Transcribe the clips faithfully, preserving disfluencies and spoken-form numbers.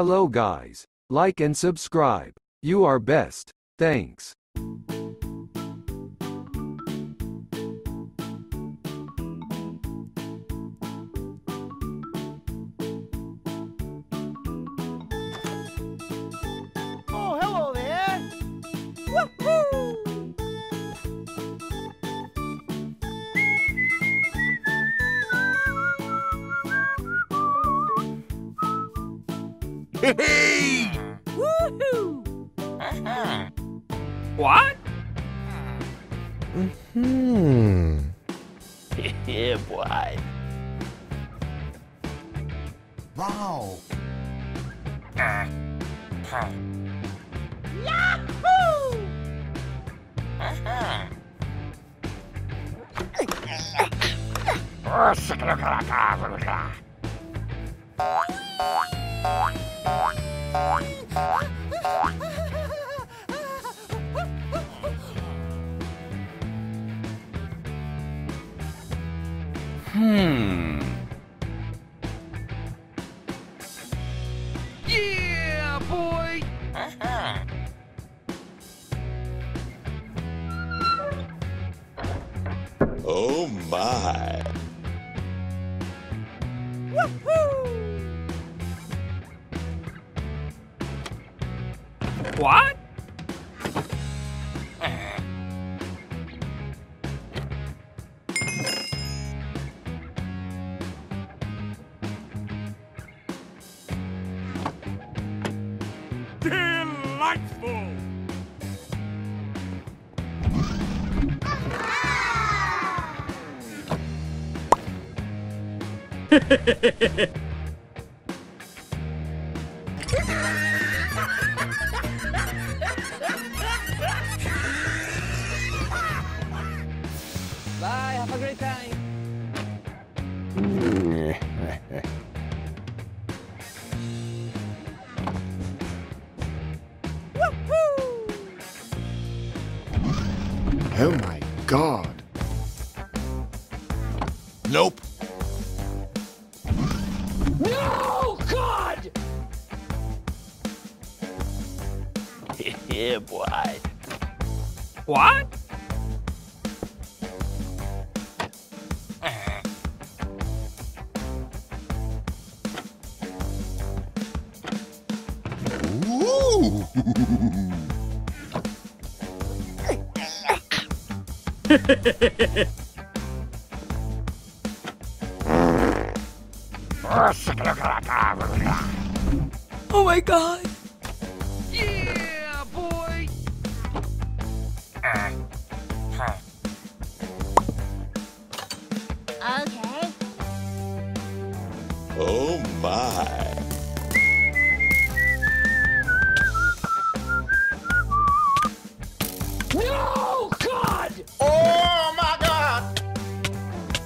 Hello guys. Like and subscribe. You are best. Thanks. Oh, hello there. Woohoo! Hey! Woohoo! Uh-huh. What? Mm-hmm. Yeah, boy. Wow. Uh-huh. Yahoo! Uh-huh. Hmm. Yeah, boy. Uh-huh. Oh my. Woohoo! What? Delightful! Bye, have a great time. Woohoo! Oh my God. Nope. No, God! Yeah, boy. What? Oh my God! Yeah, boy! Okay. Oh my! No, God! Oh my God!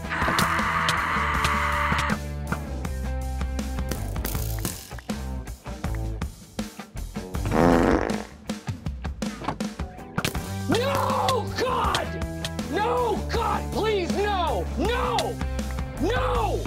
Ah! No, God! No, God! Please, no! No! No!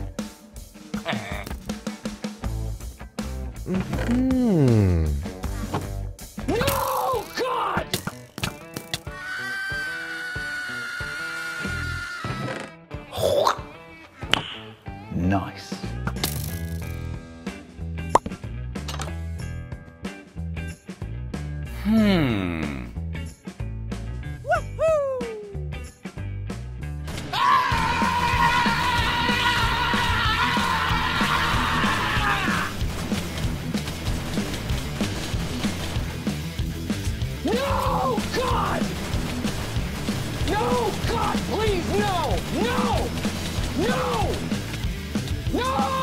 Mm-hmm. No, God! Nice. Hmm. Woohoo! Ah! No, God! No, God, please, no! No! No! No!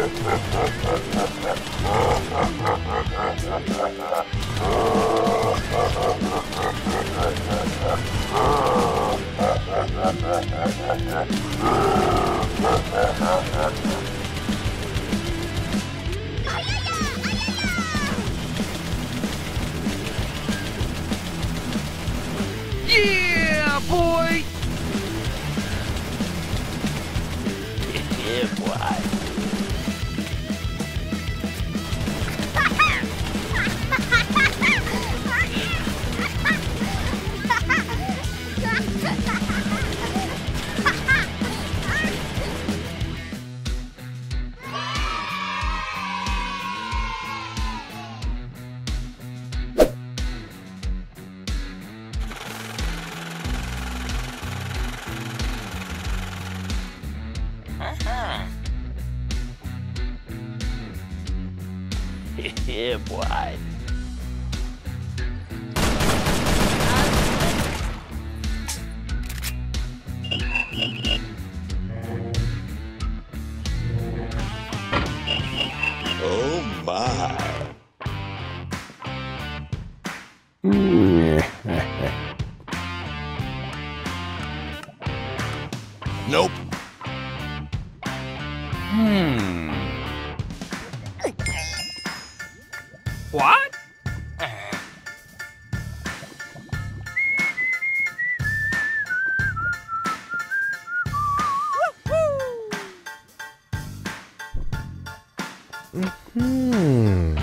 Yeah, boy! Yeah, boy. Yeah, boy. Oh, my. Nope. Hmm. What? Mm-hmm.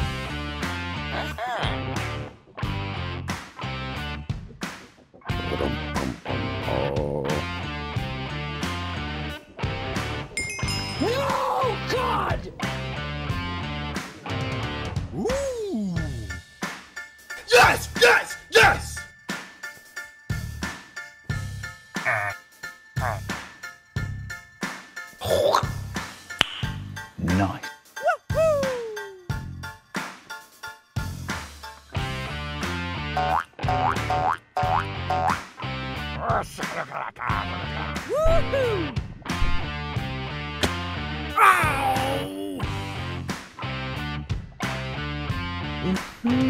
No, God! Woo! Yes! Yes! Yes! Nice. Woohoo! Ow! Mm-hmm.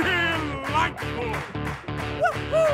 Yeah, boy. Woohoo!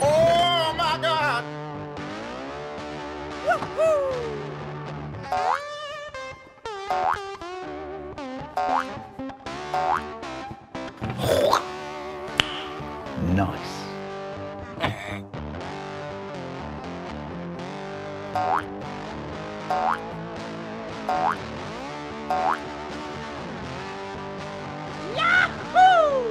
Oh my God! Woohoo! Nice. Yahoo!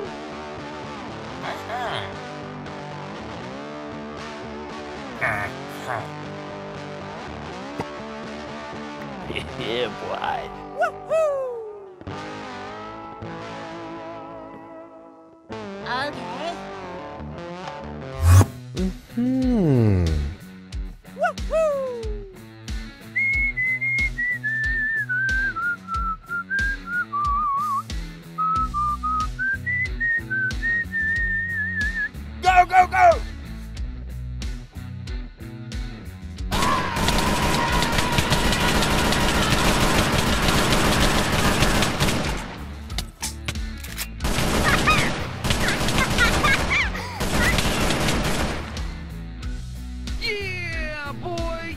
Yeah, boy. Woohoo! Okay. Mm-hmm. Woohoo! Go, go, go! Yeah, boy!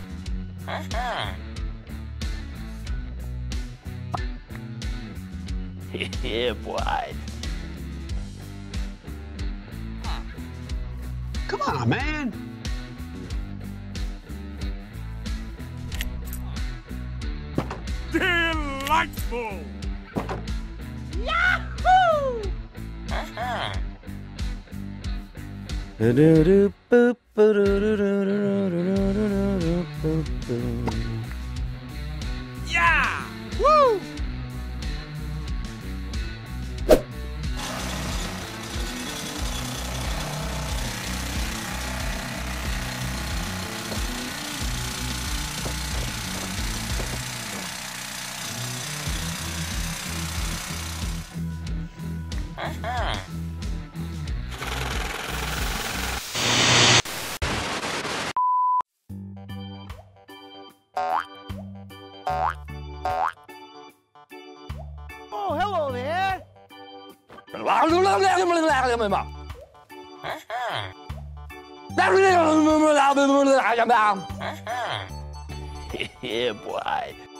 Yeah, boy. Come on, man. Delightful! Yahoo! Uh-huh. Yeah! Woo! Oh, hello there. Yeah, boy.